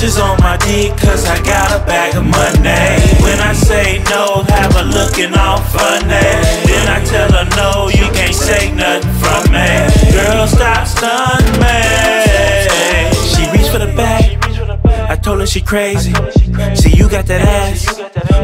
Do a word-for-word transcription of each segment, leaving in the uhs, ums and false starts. bitches on my dick cause I got a bag of money. When I say no, have her looking all funny. Then I tell her no, you can't say nothing from me. Girl, stop stunning me. She reached for the bag, I told her she crazy. See, you got that ass,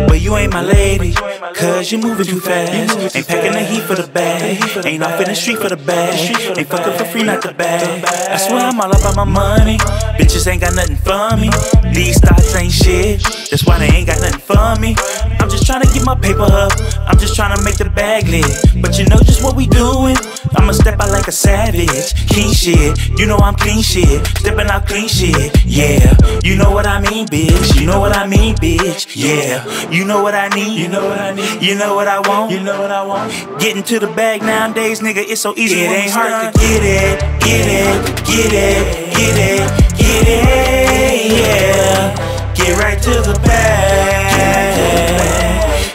but you ain't my lady. Cause you moving too fast. Ain't packing the heat for the bag. Ain't off in the street for the bag. Ain't fucking for free, not the bag. I swear I'm all about my money. Bitches ain't got nothing for me. These thoughts ain't shit, that's why they ain't got nothing for me. I'm just trying to get my paper up, I'm just trying to make the bag lit. But you know just what we doing, I'ma step out like a savage. King shit, you know I'm clean shit. Stepping out clean shit, yeah. You know what I mean, bitch. You know what I mean, bitch. Yeah. You know what I need. You know what I need. You know what I want. You know what I want. Getting to the bag nowadays, nigga, it's so easy. It ain't hard to get it, get it, get it, get it, get it, yeah. Get right to the bag.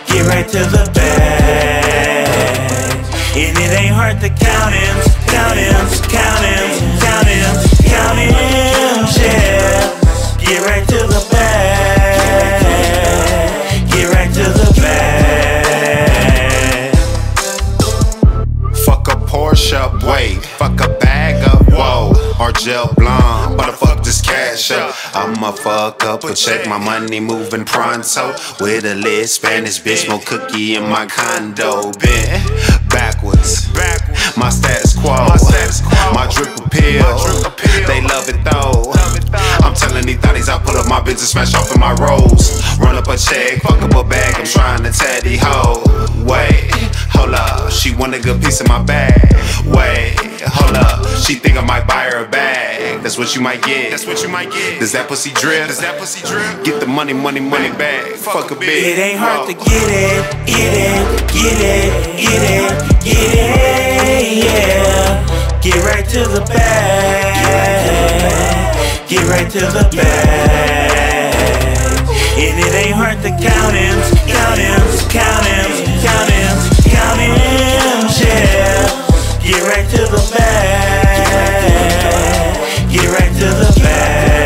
Get right to the bag. And it ain't hard to count him, count him, count him, count him, count him, yeah. Get right to the bag. Get right to the bag. Fuck a Porsche up, wait. Fuck a bag up, whoa. Arjel Blanc, but I fuck this cash up. I'ma fuck up, but check my money moving pronto. With a lit Spanish bitch, more cookie in my condo. Bent backwards, my status quo, my drip appeal. They love it though. I'm telling these thotties, I pull up my business, smash off in my rolls. Run up a check, fuck up a bag, I'm trying to taddy ho. Wait, hold up, she want a good piece of my bag. Wait, hold up, she think I might buy her a bag. That's what you might get, that's what you might get. Does that pussy drip? Does that pussy drip? Get the money, money, money bag, fuck a bitch. It ain't hard to get it, get it, get it, get it, get it, yeah. Get right to the bag. Get right to the bag. And it ain't hard to count him, count him, count him, count him, count him, yeah. Get right to the bag. Get right to the bag.